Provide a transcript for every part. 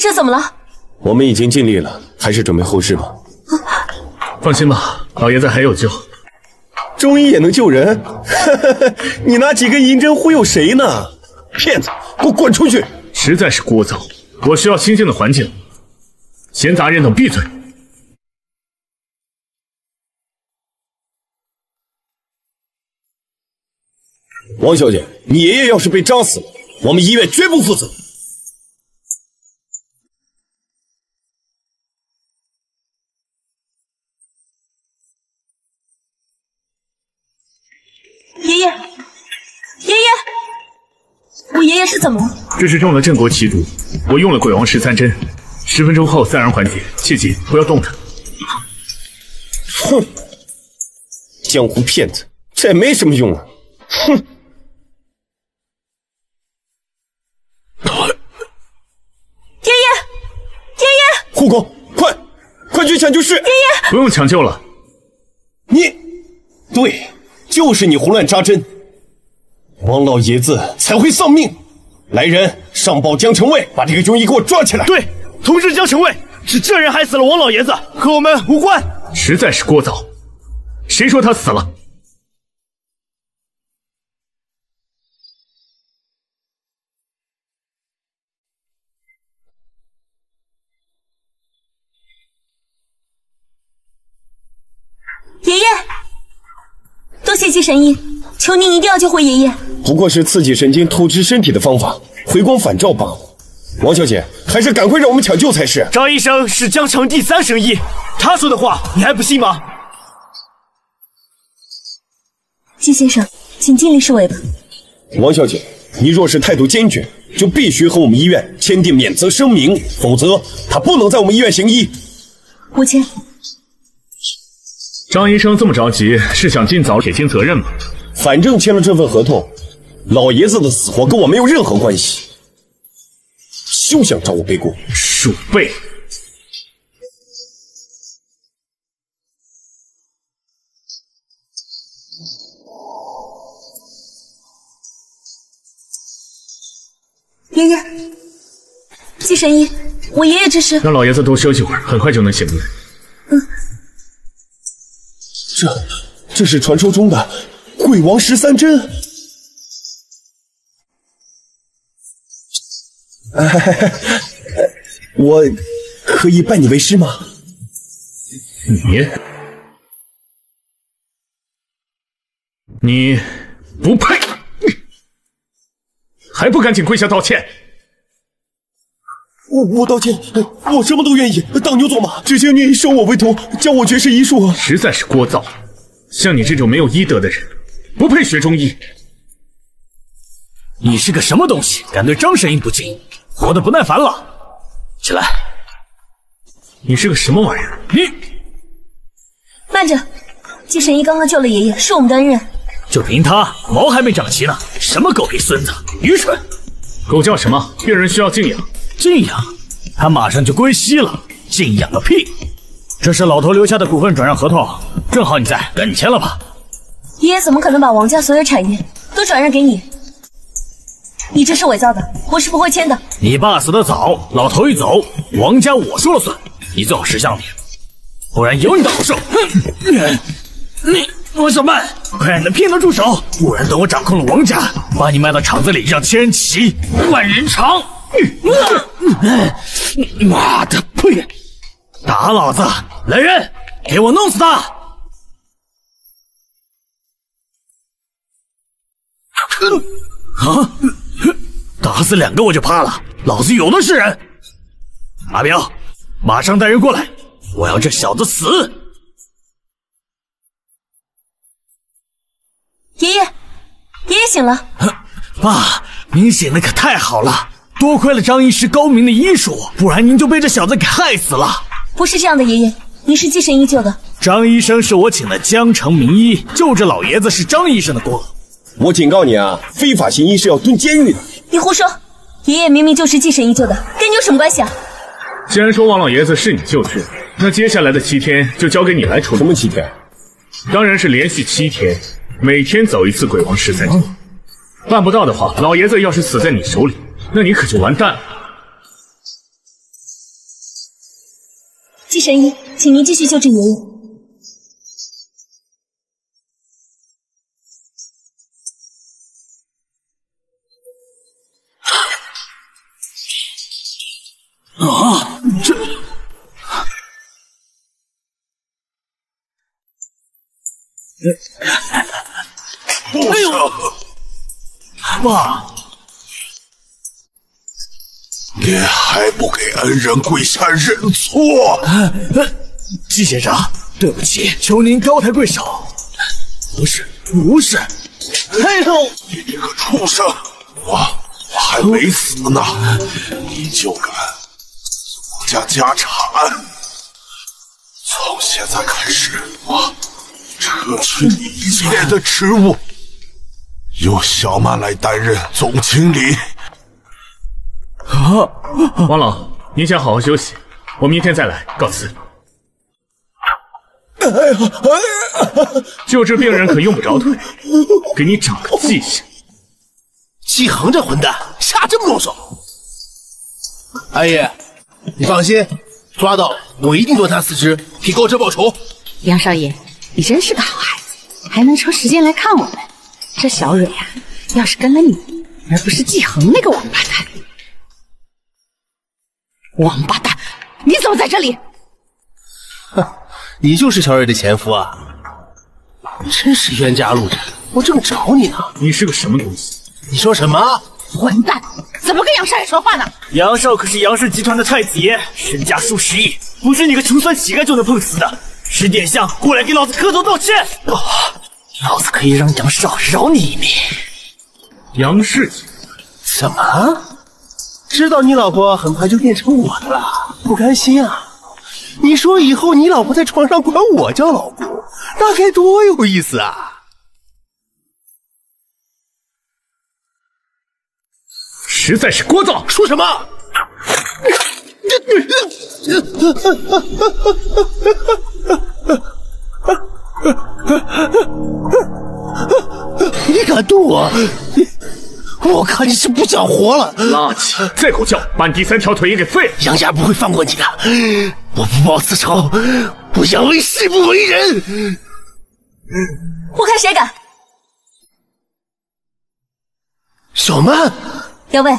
这怎么了？我们已经尽力了，还是准备后事吧。放心吧，老爷子还有救。中医也能救人？你拿几根银针忽悠谁呢？骗子，给我滚出去！实在是聒噪，我需要清静的环境。闲杂人等闭嘴！ 王小姐，你爷爷要是被扎死了，我们医院绝不负责。爷爷，爷爷，我爷爷是怎么了？这是中了镇国奇毒，我用了鬼王13针，10分钟后自然缓解，切记不要动它。哼，江湖骗子，这也没什么用啊！哼。 护工，快去抢救室！爷爷，不用抢救了。你，对，就是你胡乱扎针，王老爷子才会丧命。来人，上报江城卫，把这个庸医给我抓起来。对，通知江城卫，是这人害死了王老爷子，和我们无关。实在是聒噪，谁说他死了？爷爷，多谢祭神医，求您一定要救回爷爷。不过是刺激神经透支身体的方法，回光返照罢了。王小姐，还是赶快让我们抢救才是。张医生是江城第3神医，他说的话你还不信吗？季先生，请尽力施为吧。王小姐，你若是态度坚决，就必须和我们医院签订免责声明，否则他不能在我们医院行医。我签。 张医生这么着急，是想尽早撇清责任吗？反正签了这份合同，老爷子的死活跟我没有任何关系，休想找我背锅！鼠辈！爷爷，季神医，我爷爷这是……让老爷子多休息会儿，很快就能醒过来。嗯。 这是传说中的鬼王13针。我可以拜你为师吗？你不配！还不赶紧跪下道歉！我道歉，我什么都愿意，当牛做马。只请你收我为徒，教我绝世医术。实在是聒噪。 像你这种没有医德的人，不配学中医。你是个什么东西，敢对张神医不敬，活得不耐烦了！起来。你是个什么玩意儿？你慢着，季神医刚刚救了爷爷，是我们的恩人。就凭他毛还没长齐呢，什么狗屁孙子，愚蠢！狗叫什么？病人需要静养。静养？他马上就归西了，静养个屁！ 这是老头留下的股份转让合同，正好你在，赶紧签了吧。爷爷怎么可能把王家所有产业都转让给你？你这是伪造的，我是不会签的。你爸死得早，老头一走，王家我说了算。你最好识相点，不然有你的好受。你王小曼，快让你的骗子住手，不然等我掌控了王家，把你卖到厂子里，让千人骑，万人尝。妈的，呸！ 打老子！来人，给我弄死他！啊！打死2个我就怕了，老子有的是人。阿彪，马上带人过来，我要这小子死！爷爷，爷爷醒了。爸，您醒的可太好了，多亏了张医师高明的医术，不然您就被这小子给害死了。 不是这样的，爷爷，您是季神医救的。张医生是我请的江城名医，救这老爷子是张医生的锅。我警告你啊，非法行医是要蹲监狱的。你胡说！爷爷明明就是季神医救的，跟你有什么关系啊？既然说王老爷子是你救去，那接下来的7天就交给你来处理。什么7天？当然是连续7天，每天走一次鬼王13针。办不到的话，老爷子要是死在你手里，那你可就完蛋了。季神医，请您继续救治爷爷。啊！这哎呦！爸，你还不给恩人跪下认错？季先生，对不起，求您高抬贵手。不是，哎呦！你这个畜生，我还没死呢，你就敢我家家产？从现在开始，我撤去你一切的职务。 由小曼来担任总经理。啊，王老，您先好好休息，我明天再来。告辞。救治病人可用不着腿，给你长个记性。季恒这混蛋，下这么重手。阿姨，你放心，抓到我一定断他四肢，替高哲报仇。杨少爷，你真是个好孩子，还能抽时间来看我们。 这小蕊啊，要是跟了你，而不是季恒那个王八蛋，你怎么在这里？哼，你就是小蕊的前夫啊！真是冤家路窄，我正找你呢。你是个什么东西？你说什么？混蛋！怎么跟杨少爷说话呢？杨少可是杨氏集团的太子爷，身家数十亿，不是你个穷酸乞丐就能碰瓷的。石殿下，过来给老子磕头道歉！哦 老子可以让杨少饶你一命。杨氏，怎么知道你老婆很快就变成我的了？不甘心啊？你说以后你老婆在床上管我叫老婆，那该多有意思啊！实在是聒噪！说什么？你敢动我？我看你是不想活了！垃圾！再狗叫，把你第三条腿也给废了！杨家不会放过你的！我不报此仇，我杨威誓不为人！我看谁敢！小曼，杨威，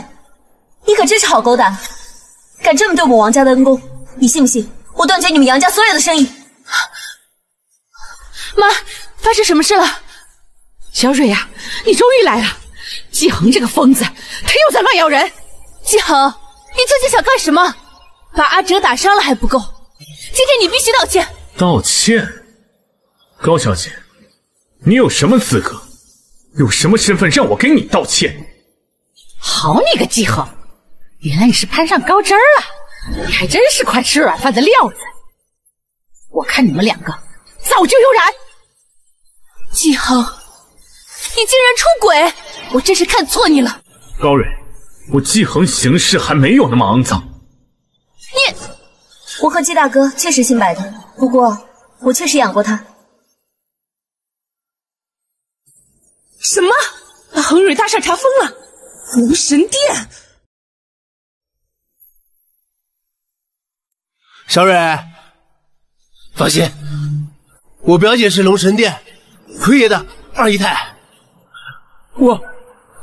你可真是好狗胆，敢这么对我们王家的恩公！你信不信我断绝你们杨家所有的生意？ 妈，发生什么事了？小蕊呀、啊，你终于来了！季恒这个疯子，他又在乱咬人。季恒，你究竟想干什么？把阿哲打伤了还不够，今天你必须道歉。道歉？高小姐，你有什么资格，有什么身份让我给你道歉？好你个季恒，原来你是攀上高枝儿了，你还真是块吃软饭的料子。我看你们两个。 早就有染，季恒，你竟然出轨！我真是看错你了。高蕊，我季恒行事还没有那么肮脏。你，我和季大哥确实清白的，不过我确实养过他。什么？把恒蕊大厦查封了？无神殿！小蕊，放心。 我表姐是龙神殿奎爷的二姨太，我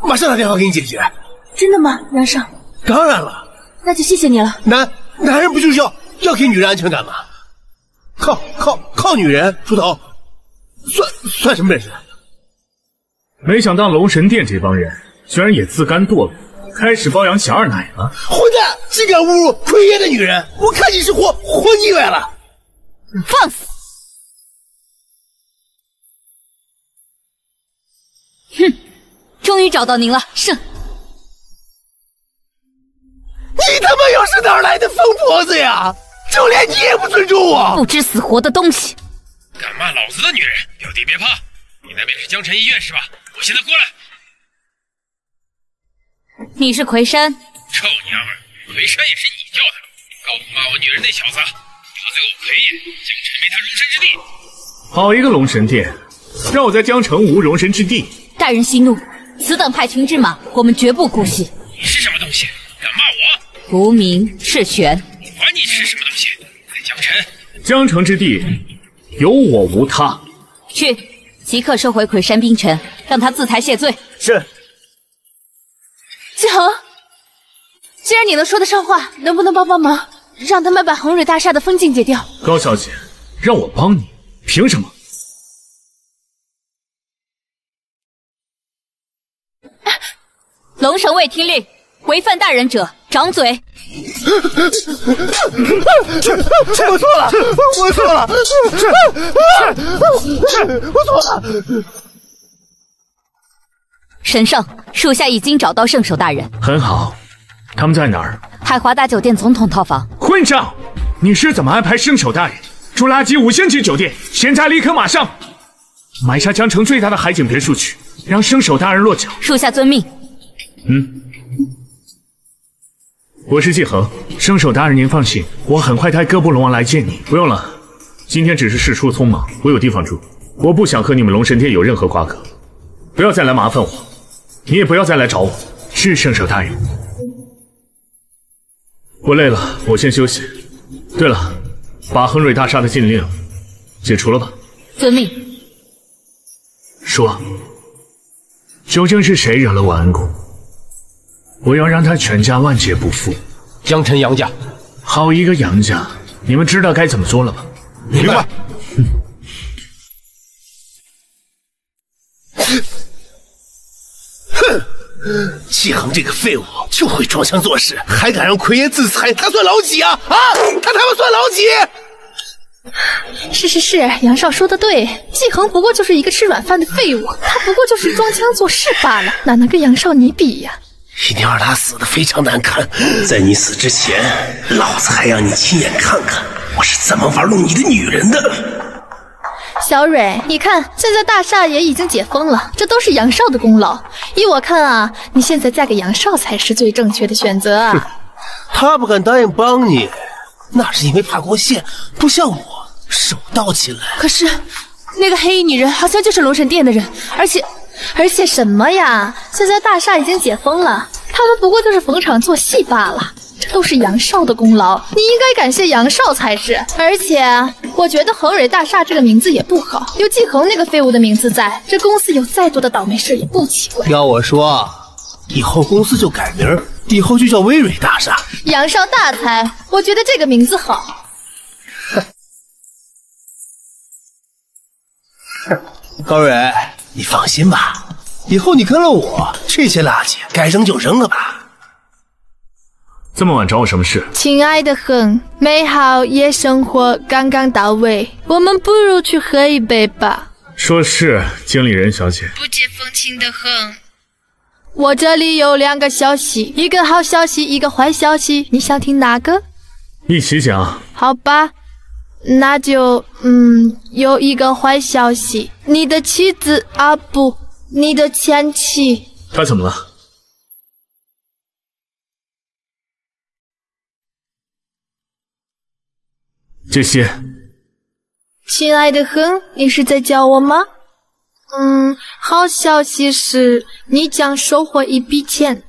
马上打电话给你解决。真的吗，男生？当然了。那就谢谢你了。男人不就是要给女人安全感吗？靠女人出头，算什么本事？没想到龙神殿这帮人居然也自甘堕落，开始包养小二奶了。混蛋，竟敢侮辱奎爷的女人！我看你是活腻歪了。放肆！ 哼，终于找到您了，盛。你他妈又是哪儿来的疯婆子呀？就连你也不尊重我！不知死活的东西！敢骂老子的女人，表弟别怕，你那边是江城医院是吧？我现在过来。你是魁山？臭娘们，魁山也是你叫的！告不骂我女人那小子，得罪我魁爷，江城没他容身之地。好一个龙神殿，让我在江城无容身之地！ 大人息怒，此等派群之马，我们绝不姑息。你是什么东西？敢骂我？无名赤玄。管你是什么东西，在江城江城之地，有我无他。去，即刻收回魁山冰尘，让他自裁谢罪。是。季恒，既然你能说得上话，能不能帮忙，让他们把红蕊大厦的封禁解掉？高小姐，让我帮你，凭什么？ 龙神卫听令，违犯大人者掌嘴。我错了，我错了，我错了。神上，属下已经找到圣手大人。很好，他们在哪儿？海华大酒店总统套房。混账！你是怎么安排圣手大人住垃圾5星级酒店？闲杂立刻马上买下江城最大的海景别墅区，让圣手大人落脚。属下遵命。 嗯，我是季恒，圣手大人您放心，我很快带哥布龙王来见你。不用了，今天只是事出匆忙，我有地方住，我不想和你们龙神殿有任何瓜葛，不要再来麻烦我，你也不要再来找我。是圣手大人，我累了，我先休息。对了，把恒蕊大厦的禁令解除了吧。遵命。说，究竟是谁惹了我恩公？ 我要让他全家万劫不复。江辰杨家，好一个杨家！你们知道该怎么做了吧？明白。哼！季恒这个废物就会装腔作势，还敢让魁爷自裁，他算老几啊？啊！他他妈算老几？是，杨少说的对，季恒不过就是一个吃软饭的废物，他不过就是装腔作势罢了，哪能跟杨少你比呀？ 一定让他死得非常难看，在你死之前，老子还让你亲眼看看我是怎么玩弄你的女人的。小蕊，你看，现在大厦也已经解封了，这都是杨少的功劳。依我看啊，你现在嫁给杨少才是最正确的选择啊。他不敢答应帮你，那是因为怕过线，不像我手到擒来。可是，那个黑衣女人好像就是龙神殿的人，而且什么呀？现在大厦已经解封了，他们不过就是逢场作戏罢了。这都是杨少的功劳，你应该感谢杨少才是。而且我觉得恒蕊大厦这个名字也不好，有季恒那个废物的名字在，这公司有再多的倒霉事也不奇怪。要我说，以后公司就改名，以后就叫微蕊大厦。杨少大才，我觉得这个名字好。高蕊。 你放心吧，以后你跟了我，这些垃圾该扔就扔了吧。这么晚找我什么事？亲爱的恒，美好夜生活刚刚到位，我们不如去喝一杯吧。说是经理人小姐，不解风情的恒，我这里有2个消息，一个好消息，一个坏消息，你想听哪个？一起讲。好吧。 那就有一个坏消息，你的妻子啊不，你的前妻，她怎么了？这些，亲爱的恒，你是在叫我吗？好消息是你将收获1笔钱，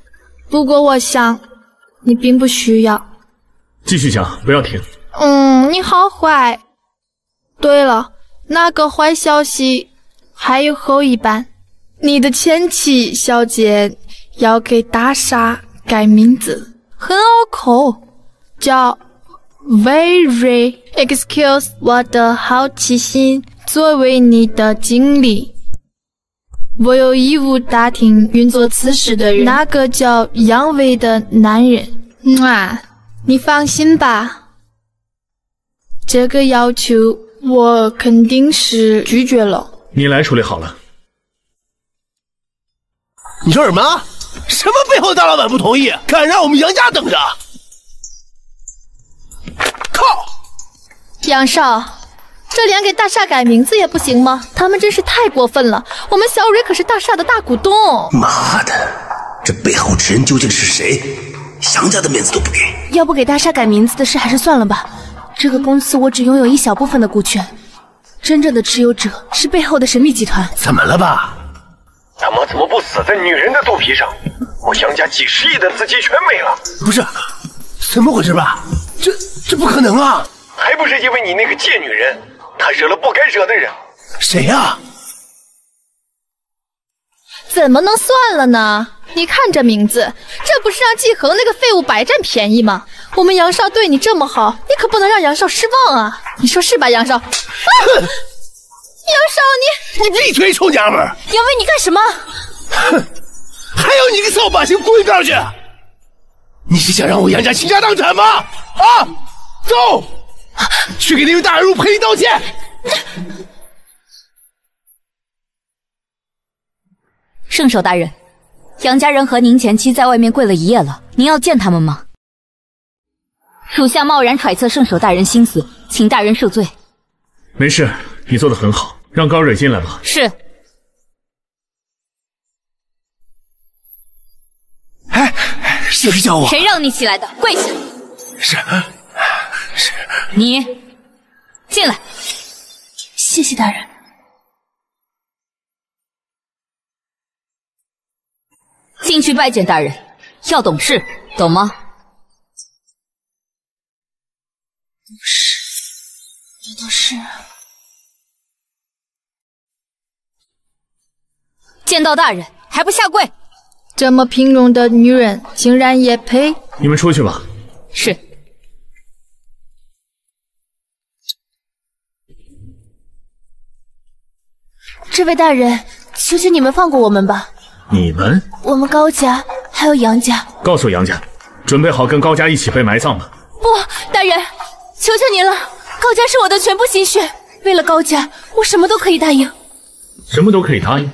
不过我想你并不需要。继续讲，不要停。 你好坏。对了，那个坏消息还有后一半，你的前妻小姐要给大厦改名字，很拗口，叫微蕊。Excuse 我的好奇心，作为你的经理，我有义务打听运作此事的人，那个叫杨伟的男人。你放心吧。 这个要求我肯定是拒绝了。你来处理好了。你说什么？什么背后大老板不同意，敢让我们杨家等着？靠！杨少，这连给大厦改名字也不行吗？他们真是太过分了！我们小蕊可是大厦的大股东。妈的，这背后之人究竟是谁？杨家的面子都不给。要不给大厦改名字的事还是算了吧。 这个公司我只拥有一小部分的股权，真正的持有者是背后的神秘集团。怎么了吧？大妈怎么不死在女人的肚皮上？我杨家几10亿的资金全没了！不是，怎么回事吧？这不可能啊！还不是因为你那个贱女人，她惹了不该惹的人。谁呀？怎么能算了呢？你看这名字，这不是让季恒那个废物白占便宜吗？我们杨少对你这么好，你可不能让杨少失望啊！你说是吧，杨少？啊！哼！杨少，你闭嘴，臭娘们！杨威，你干什么？哼！还有你个扫把星滚一边去！ 你是想让我杨家倾家荡产吗？啊，走，去给那位大人物赔礼道歉。圣手大人，杨家人和您前妻在外面跪了一夜了，您要见他们吗？属下贸然揣测圣手大人心思，请大人恕罪。没事，你做得很好，让高蕊进来吧。是。哎。 谁叫我？谁让你起来的？跪下！是。你进来。谢谢大人。进去拜见大人，要懂事，懂吗？懂事，你懂事。见到大人还不下跪？ 这么平庸的女人，竟然也配？你们出去吧。是。这位大人，求求你们放过我们吧。你们？我们高家还有杨家。告诉杨家，准备好跟高家一起被埋葬吧。不，大人，求求您了，高家是我的全部心血，为了高家，我什么都可以答应。什么都可以答应？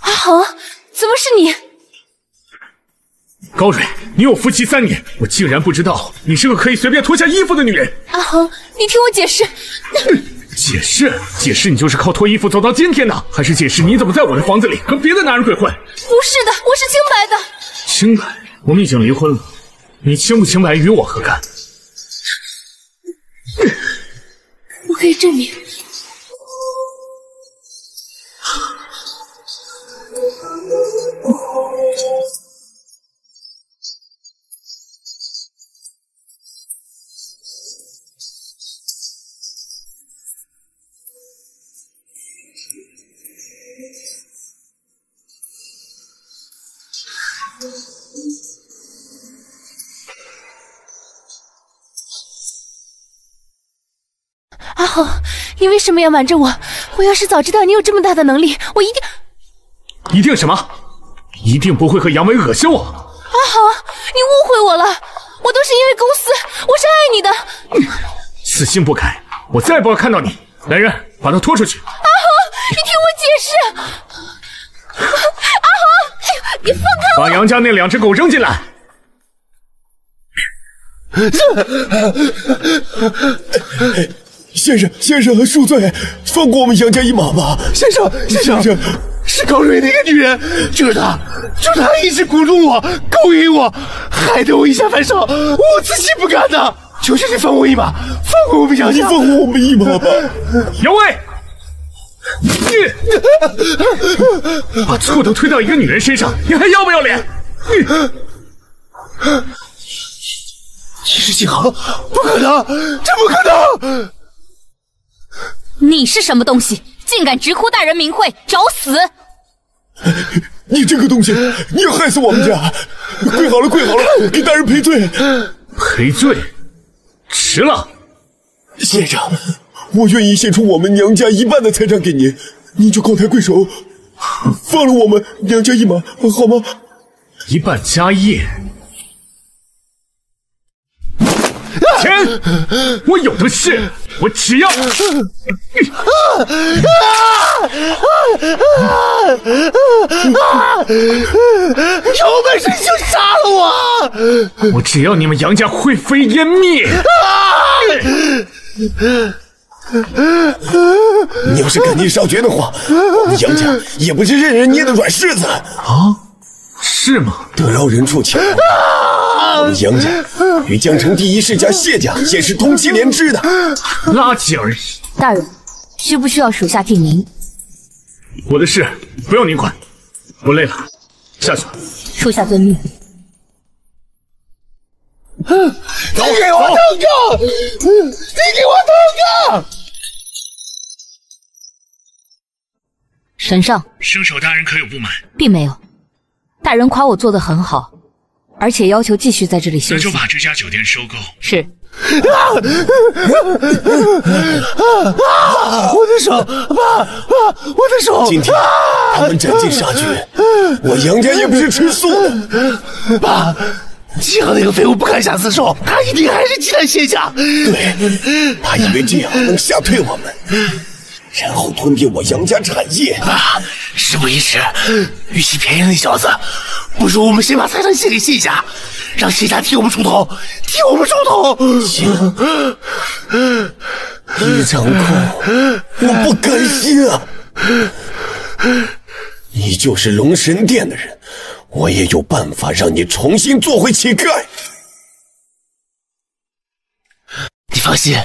好啊，怎么是你？高蕊，你有夫妻3年，我竟然不知道你是个可以随便脱下衣服的女人。阿恒，你听我解释。解释，你就是靠脱衣服走到今天的，还是解释你怎么在我的房子里和别的男人鬼混？不是的，我是清白的。清白？我们已经离婚了，你清不清白与我何干？我可以证明。 阿豪，你为什么要瞒着我？我要是早知道你有这么大的能力，我一定……一定什么？ 一定不会和杨伟恶心我。阿豪，你误会我了，我都是因为公司，我是爱你的。死性不改，我再不要看到你。来人，把他拖出去。阿豪，你听我解释。阿豪，你放开我！把杨家那2只狗扔进来。先生，恕罪，放过我们杨家一马吧。先生。 是高蕊那个女人，就是她一直鼓动我、勾引我，害得我一下犯上，我自己不敢的。求求你放我一马，放过我们杨家，放过我们一马吧！杨威，你把醋都推到一个女人身上，你还要不要脸？你是季恒？不可能，这不可能！你是什么东西？ 竟敢直呼大人名讳，找死！你这个东西，你要害死我们家！跪好了，给大人赔罪！赔罪？迟了，先生，我愿意献出我们娘家一半的财产给您，您就高抬贵手，放了我们娘家一马，好吗？1半家业。钱我有的是。 我只要！有本事你就杀了我！我只要你们杨家灰飞烟灭！你要是赶尽杀绝的话，我们杨家也不是任人捏的软柿子啊！是吗？得饶人处且宽。杨家与江城第一世家谢家也是同气连枝的，拉起而已。大人，需不需要属下替您？我的事不用您管，我累了，下去了。属下遵命。 你给我等着！你给我等着！沈尚，生手大人可有不满？并没有，大人夸我做得很好，而且要求继续在这里休息。那就把这家酒店收购。是。我的手，我的手！今天他们斩尽杀绝，我杨家也不是吃素的，爸。 幸好那个废物不敢下此手，他一定还是忌惮谢家。对，他以为这样能吓退我们，然后吞并我杨家产业。啊，事不宜迟，与其便宜那小子，不如我们先把财产献给谢家，让谢家替我们出头，替我们出头。行，李掌控，我不甘心啊！你就是龙神殿的人。 我也有办法让你重新做回乞丐。你放心，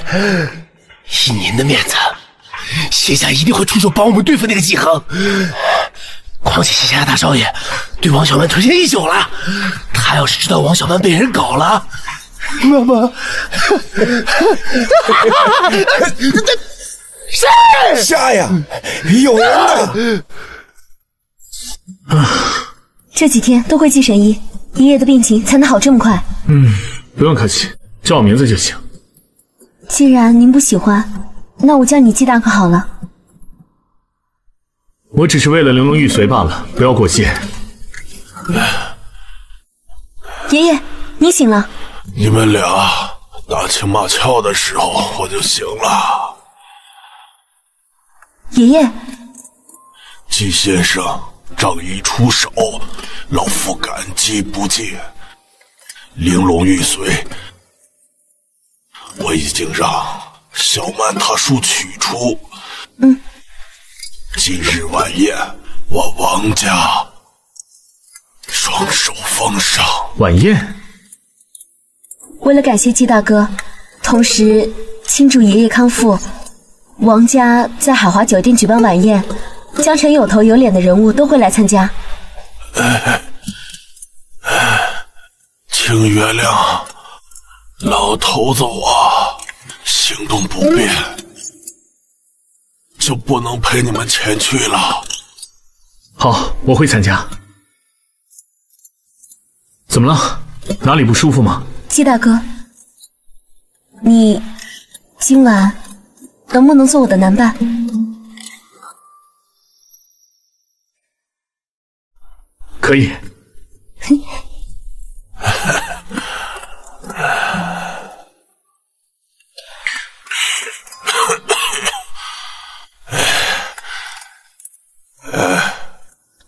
以您的面子，谢家一定会出手帮我们对付那个季恒。况且谢家大少爷对王小曼推荐已久了，他要是知道王小曼被人搞了，妈妈，下呀，有人呢！这几天多亏季神医，爷爷的病情才能好这么快。嗯，不用客气，叫我名字就行。既然您不喜欢，那我叫你季大哥好了。我只是为了玲珑玉髓罢了，不要过界。爷爷，你醒了。你们俩打情骂俏的时候，我就醒了。爷爷，季先生。 仗义出手，老夫感激不尽。玲珑玉髓，我已经让小曼她叔取出。嗯，今日晚宴，我王家双手奉上。晚宴，为了感谢季大哥，同时庆祝爷爷康复，王家在海华酒店举办晚宴。 江城有头有脸的人物都会来参加。请原谅老头子，我行动不便，就不能陪你们前去了。好，我会参加。怎么了？哪里不舒服吗？季大哥，你今晚能不能做我的男伴？ 可以。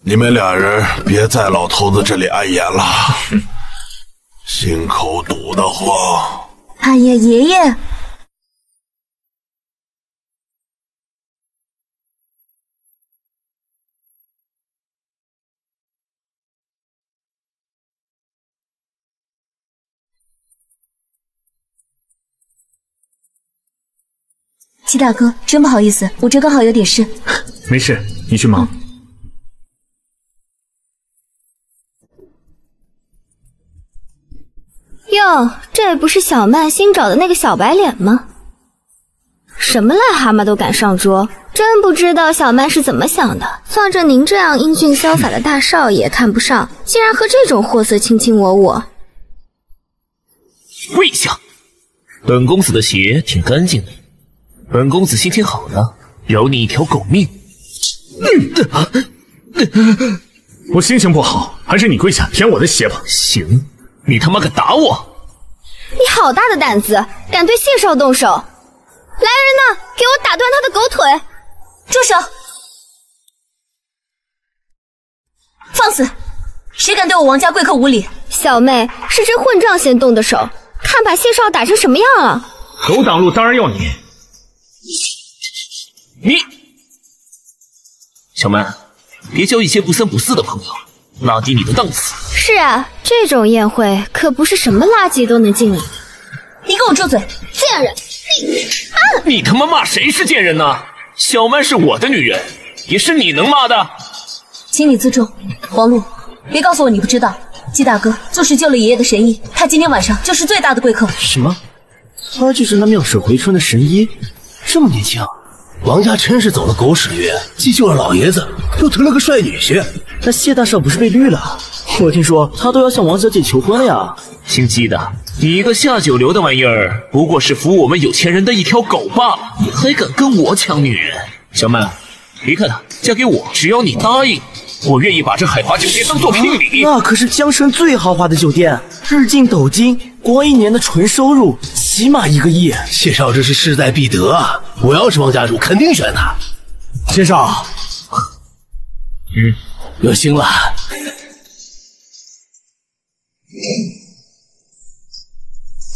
你们俩人别在老头子这里碍眼了，心口堵得慌。哎呀，爷爷！ 季大哥，真不好意思，我这刚好有点事。没事，你去忙。哟，这不是小曼新找的那个小白脸吗？什么癞蛤蟆都敢上桌，真不知道小曼是怎么想的。算着您这样英俊潇洒的大少爷看不上，竟然和这种货色卿卿我我。跪下！本公子的鞋挺干净的。 本公子心情好了，饶你一条狗命。我心情不好，还是你跪下舔我的鞋吧。行，你他妈敢打我！你好大的胆子，敢对谢少动手！来人呐，给我打断他的狗腿！住手！放肆！谁敢对我王家贵客无礼？小妹是这混账先动的手，看把谢少打成什么样啊！狗挡路当然要你。 你，小曼，别交一些不三不四的朋友。老弟你的凳子。是啊，这种宴会可不是什么垃圾都能进来。你给我住嘴，贱人！你他妈骂谁是贱人呢？小曼是我的女人，也是你能骂的？请你自重，王璐，别告诉我你不知道，季大哥就是救了爷爷的神医，他今天晚上就是最大的贵客。什么？他就是那妙手回春的神医，这么年轻、啊。 王家真是走了狗屎运，既救了老爷子，又得了个帅女婿。那谢大少不是被绿了？我听说他都要向王小姐求婚了呀！姓姬的，你一个下九流的玩意儿，不过是服我们有钱人的一条狗罢了，你还敢跟我抢女人？小曼，离开他，嫁给我，只要你答应，我愿意把这海华酒店当做聘礼。那可是江城最豪华的酒店，日进斗金，光一年的纯收入。 起码1个亿，谢少这是势在必得啊！我要是王家主，肯定选他。谢少，有心了。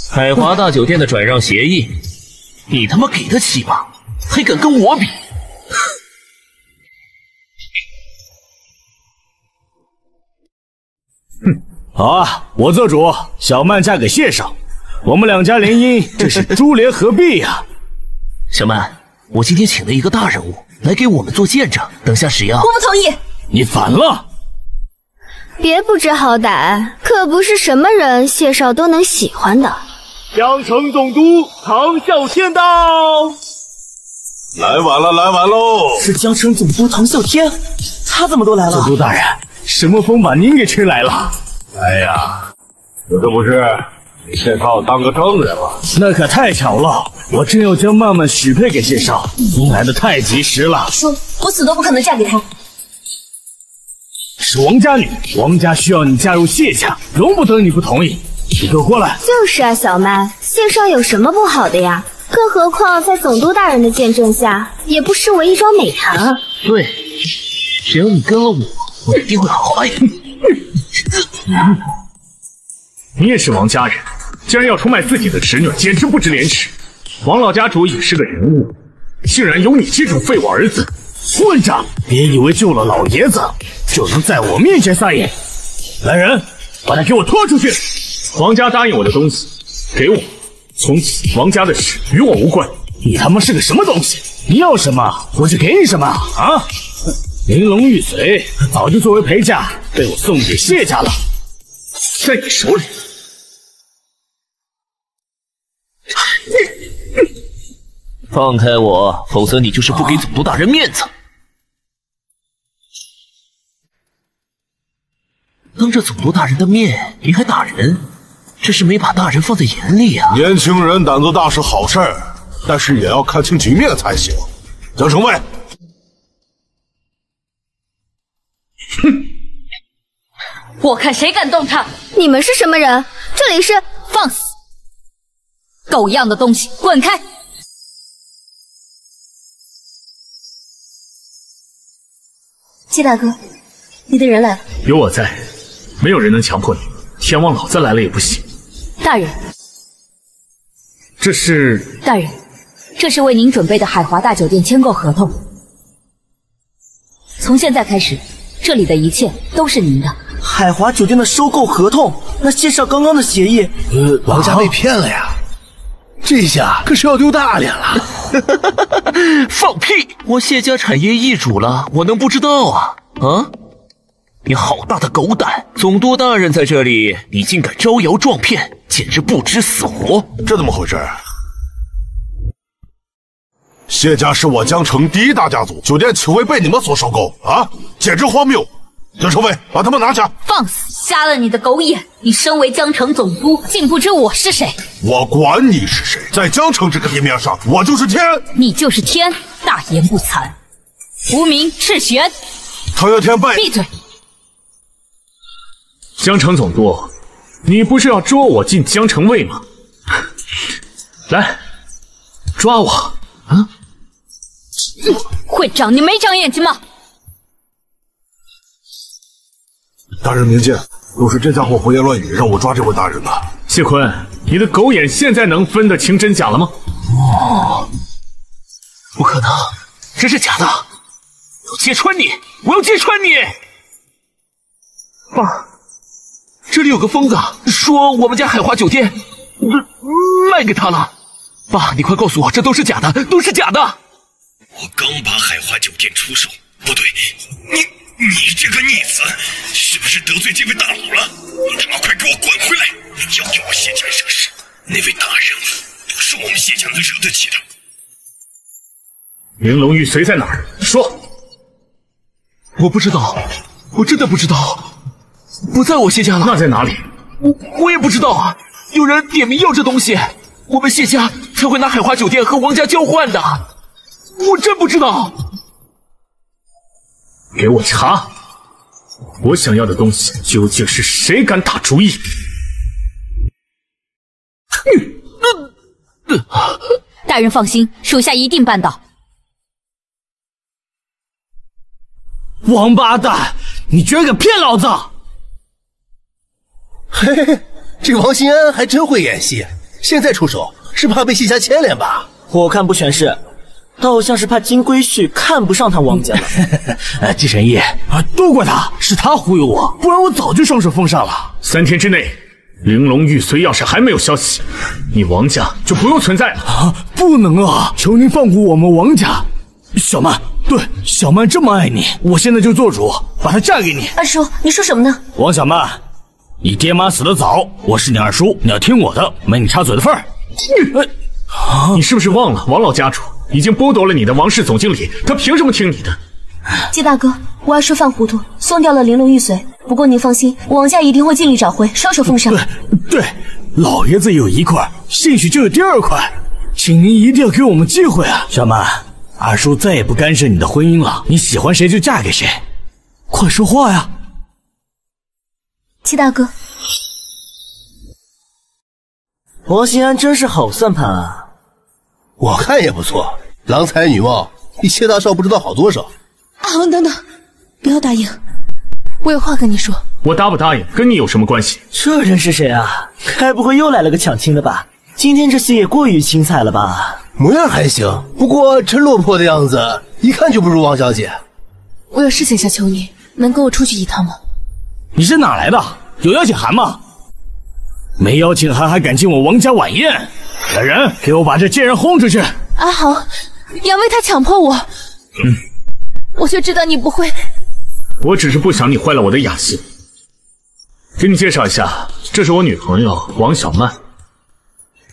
海华大酒店的转让协议，你他妈给得起吗？还敢跟我比？哼！好啊，我做主，小曼嫁给谢少。 我们两家联姻，这是珠联合璧呀！小曼，我今天请了一个大人物来给我们做见证，等下使要。我不同意！你反了！别不知好歹，可不是什么人谢少都能喜欢的。江城总督唐啸天到！来晚了，来晚喽！是江城总督唐啸天，他怎么都来了？总督大人，什么风把您给吹来了？哎呀，有这不是。 谢少当个证人了，那可太巧了！我正要将曼曼许配给谢少，您来的太及时了。说，我死都不可能嫁给他。是王家女，王家需要你嫁入谢家，容不得你不同意。你给我过来！就是啊，小曼，谢少有什么不好的呀？更何况在总督大人的见证下，也不失为一桩美谈啊。对，只要你跟了我，我一定会好好爱你。你也是王家人。 竟然要出卖自己的侄女，简直不知廉耻！王老家主也是个人物，竟然有你这种废物儿子！混账！别以为救了老爷子就能在我面前撒野！来人，把他给我拖出去！王家答应我的东西给我，从此王家的事与我无关。你他妈是个什么东西？你要什么我就给你什么啊！玲珑玉髓早就作为陪嫁被我送给谢家了，在你手里。 放开我，否则你就是不给总督大人面子。当着总督大人的面，你还打人，这是没把大人放在眼里啊！年轻人胆子大是好事，但是也要看清局面才行。江城卫，哼！我看谁敢动他！你们是什么人？这里是放肆！狗样的东西，滚开！ 谢大哥，你的人来了。有我在，没有人能强迫你。天王老子来了也不行。大人，这是大人，这是为您准备的海华大酒店签购合同。从现在开始，这里的一切都是您的。海华酒店的收购合同，那介绍刚刚的协议，王家被骗了呀！这下可是要丢大脸了。 放屁！我谢家产业易主了，我能不知道啊？啊！你好大的狗胆！总督大人在这里，你竟敢招摇撞骗，简直不知死活！这怎么回事？谢家是我江城第一大家族，酒店岂会被你们所收购啊？简直荒谬！江城卫，把他们拿下！放肆！瞎了你的狗眼！你身为江城总督，竟不知我是谁？ 我管你是谁，在江城这个地面上，我就是天，你就是天，大言不惭，无名赤玄，唐啸天被闭嘴！江城总督，你不是要捉我进江城卫吗？来，抓我！啊！会长，你没长眼睛吗？大人明鉴，若是这家伙胡言乱语，让我抓这位大人吧。谢坤。 你的狗眼现在能分得清真假了吗？哦，不可能，这是假的！我要揭穿你！我要揭穿你！爸，这里有个疯子说我们家海华酒店卖给他了。爸，你快告诉我，这都是假的，都是假的！我刚把海华酒店出售，不对，你这个逆子，是不是得罪这位大佬了？你他妈快给我滚回来！要给我谢强惹事，那位大人。 不是我们谢强能惹得起的。云龙玉髓在哪儿？说，我不知道，我真的不知道，不在我谢家了。那在哪里？我也不知道啊。有人点名要这东西，我们谢家才会拿海华酒店和王家交换的。我真不知道。给我查！我想要的东西究竟是谁敢打主意？大人放心，属下一定办到。王八蛋，你居然敢骗老子！嘿嘿嘿，这王心安还真会演戏，现在出手是怕被谢家牵连吧？我看不全是，倒像是怕金龟婿看不上他王家了。季神医，都怪他，是他忽悠我，不然我早就双手奉上了。3天之内。 玲珑玉髓要是还没有消息，你王家就不用存在了。啊！不能啊！求您放过我们王家。小曼，对，小曼这么爱你，我现在就做主把她嫁给你。二叔，你说什么呢？王小曼，你爹妈死得早，我是你二叔，你要听我的，没你插嘴的份儿。你是不是忘了王老家主已经剥夺了你的王室总经理，他凭什么听你的？季大哥，我二叔犯糊涂，送掉了玲珑玉髓。 不过您放心，我王家一定会尽力找回，双手奉上。对，老爷子有1块，兴许就有2块，请您一定要给我们机会啊！小曼，二叔再也不干涉你的婚姻了，你喜欢谁就嫁给谁，快说话呀！七大哥，王心安真是好算盘啊！我看也不错，郎才女貌，比谢大少不知道好多少。阿文，等等，不要答应。 我有话跟你说，我答不答应跟你有什么关系？这人是谁啊？该不会又来了个抢亲的吧？今天这戏也过于精彩了吧？模样还行，不过真落魄的样子，一看就不如王小姐。我有事情想求你，能跟我出去一趟吗？你是哪来的？有邀请函吗？没邀请函还敢进我王家晚宴？来人，给我把这贱人轰出去！阿豪，杨威他强迫我，我就知道你不会。 我只是不想你坏了我的雅兴。给你介绍一下，这是我女朋友王小曼。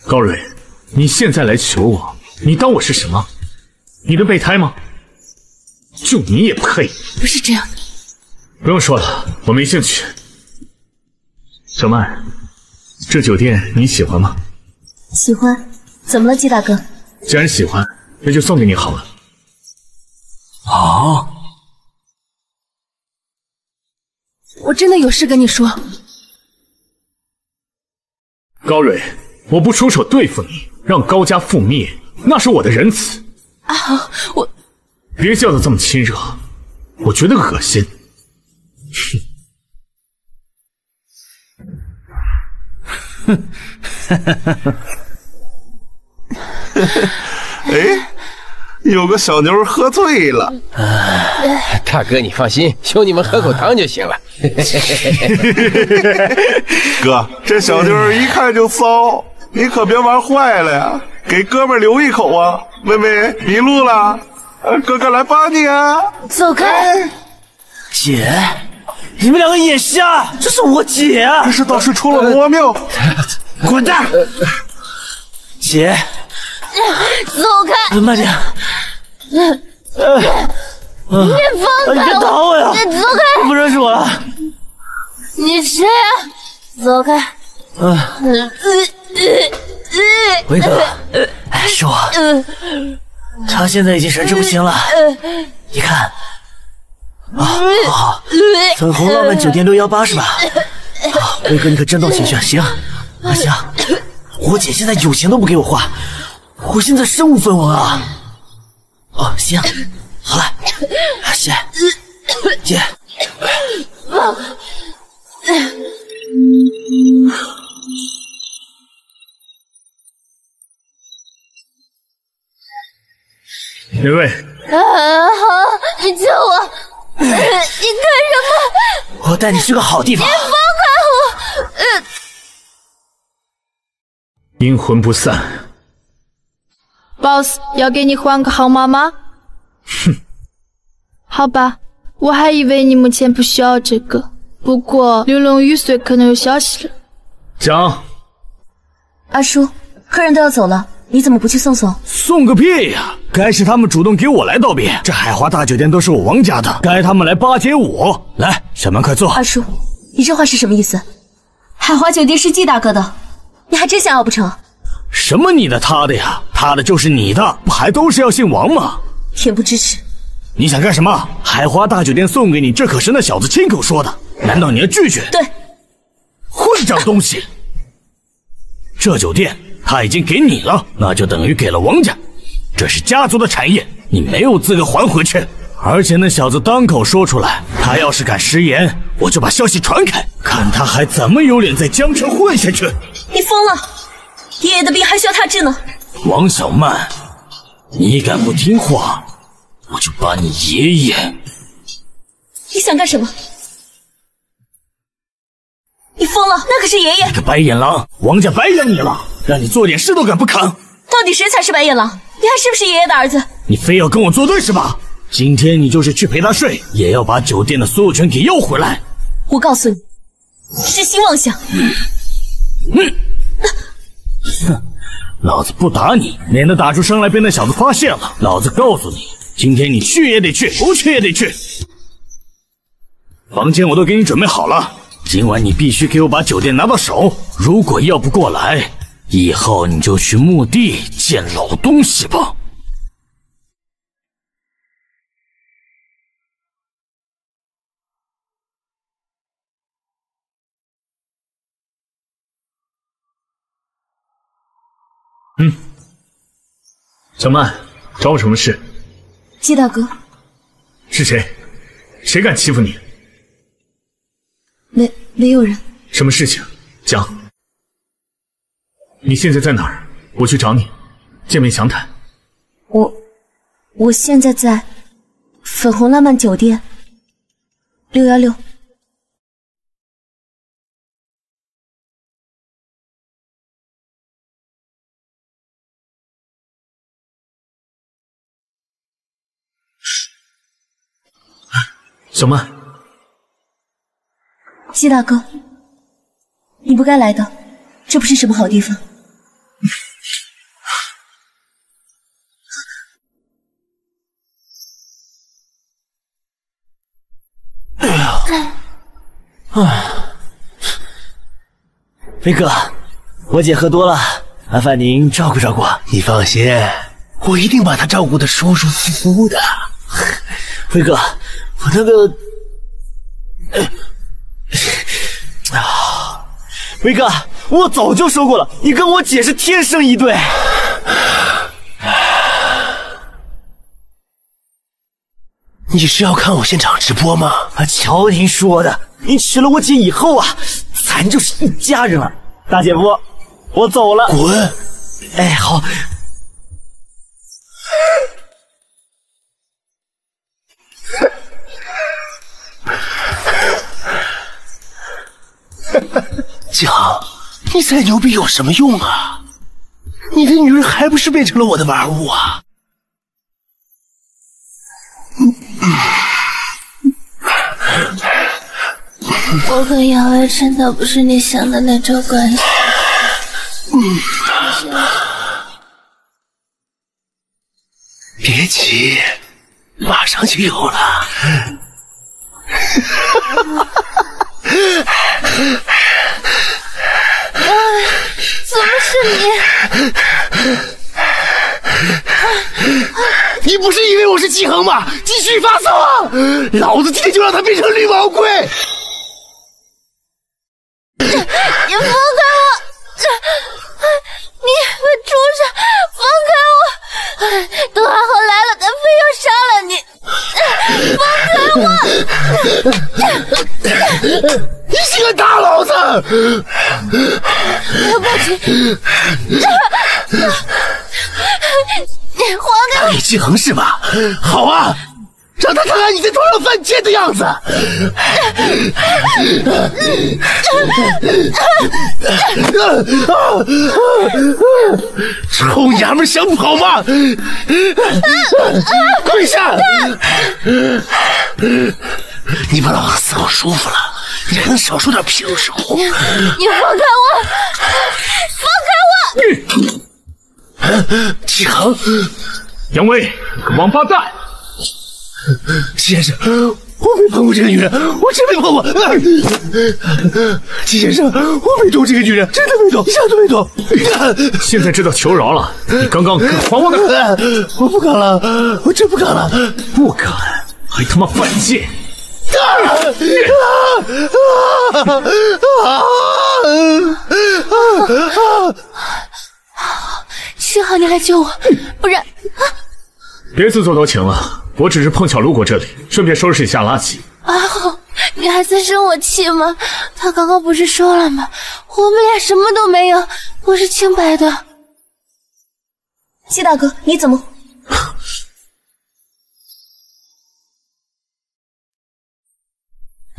高蕊，你现在来求我，你当我是什么？你的备胎吗？就你也配？不是这样的。不用说了，我没兴趣。小曼，这酒店你喜欢吗？喜欢。怎么了，季大哥？既然喜欢，那就送给你好了。啊？ 我真的有事跟你说，高蕊，我不出手对付你，让高家覆灭，那是我的仁慈。阿豪，我别叫得这么亲热，我觉得恶心。哼，哎，有个小妞喝醉了。大哥，你放心，求你们喝口汤就行了。 哥，这小妞一看就骚，你可别玩坏了呀！给哥们留一口啊！妹妹迷路了，哥哥来帮你啊！走开！哎、姐，你们两个眼瞎！这是我姐啊！这是道士出了魔庙，滚蛋！姐，走开！慢点。你放开我！你别打我呀！你走开！你不认识我了？你谁呀？走开！维哥，是我。他现在已经神志不清了。你看，啊，好好，粉红浪漫酒店618是吧？维哥，你可真动情绪。行，阿香，我姐现在友情都不给我画，我现在身无分文啊。哦，行。 好了，姐，姐，爸爸，哪位？啊，好，你救我！你干什么？我带你去个好地方。你放开我！阴魂不散。boss 要给你换个好妈妈。哼。好吧，我还以为你目前不需要这个，不过刘龙玉髓可能有消息了。讲。阿叔，客人都要走了。 你怎么不去送送？送个屁呀！该是他们主动给我来道别。这海华大酒店都是我王家的，该他们来巴结我。来，小蛮快坐。二叔，你这话是什么意思？海华酒店是季大哥的，你还真想要不成？什么你的他的呀？他的就是你的，不还都是要姓王吗？恬不知耻！你想干什么？海华大酒店送给你，这可是那小子亲口说的，难道你要拒绝？对，混账东西！这酒店。 他已经给你了，那就等于给了王家，这是家族的产业，你没有资格还回去。而且那小子当口说出来，他要是敢食言，我就把消息传开，看他还怎么有脸在江城混下去。你疯了！爷爷的病还需要他治呢。王小曼，你敢不听话，我就把你爷爷……你想干什么？ 你疯了！那可是爷爷。你个白眼狼，王家白养你了，让你做点事都敢不肯。到底谁才是白眼狼？你还是不是爷爷的儿子？你非要跟我作对是吧？今天你就是去陪他睡，也要把酒店的所有权给要回来。我告诉你，痴心妄想。哼，老子不打你，免得打出声来被那小子发现了。老子告诉你，今天你去也得去，不去也得去。房间我都给你准备好了。 今晚你必须给我把酒店拿到手，如果要不过来，以后你就去墓地见老东西吧。小曼，找我什么事？季大哥，是谁？谁敢欺负你？ 没有人。什么事情？讲。你现在在哪儿？我去找你，见面详谈。我现在在粉红浪漫酒店616。小曼。 季大哥，你不该来的，这不是什么好地方。哎呀，啊！飞哥，我姐喝多了，麻烦您照顾照顾。你放心，我一定把她照顾得舒舒服服的。飞哥，我那个…… 啊，威哥，我早就说过了，你跟我姐是天生一对。你是要看我现场直播吗？啊，瞧您说的，您娶了我姐以后啊，咱就是一家人了。大姐夫，我走了。滚！哎，好。景航，你再牛逼有什么用啊？你的女人还不是变成了我的玩物啊！我和杨威真的不是你想的那种关系。别急，马上就有了。怎么是你？你不是以为我是季恒吗？继续发送啊！老子今天就让他变成绿毛龟！你放开我！你畜生，放开我！等阿豪来了，他非要杀了你！放开我！ 你是个大老子！报警！还给我！你季恒是吧？好啊，让他看看你在床上犯贱的样子。臭娘们想跑吗？跪下！你把老子伺候舒服了，你还能少受点皮肉之苦？你放开我！放开我！启恒，杨威，个王八蛋！季先生，我没碰过这个女人，我真没碰过。季先生，我没动这个女人，真的没动，一下都没动。现在知道求饶了，你刚刚敢还我的？我不敢了，我真不敢了，不敢，还他妈犯贱！幸好你来救我，不然……啊！别自作多情了，我只是碰巧路过这里，顺便收拾一下垃圾。阿浩，你还在生我气吗？他刚刚不是说了吗？我们俩什么都没有，我是清白的。季大哥，你怎么……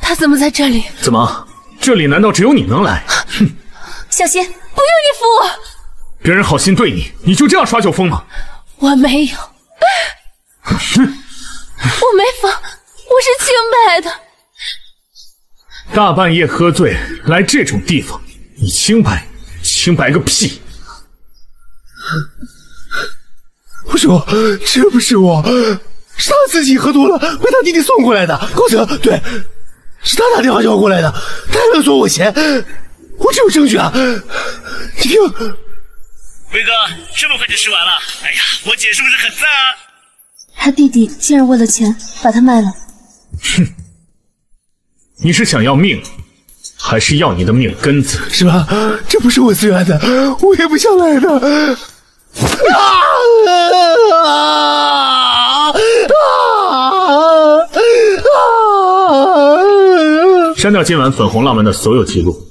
他怎么在这里？怎么？这里难道只有你能来？哼！小心，不用你扶我。 别人好心对你，你就这样耍酒疯吗？我没有，我没疯，我是清白的。大半夜喝醉来这种地方，你清白？清白个屁！不是我，这不是我，是他自己喝多了被他弟弟送过来的。高泽，对，是他打电话叫我过来的，他还要索我钱，我这有证据啊！你听。 威哥，这么快就吃完了？哎呀，我姐是不是很赞啊？他弟弟竟然为了钱把他卖了。哼，你是想要命，还是要你的命根子？是吧？这不是我自愿的，我也不想来的。删掉今晚粉红浪漫的所有记录。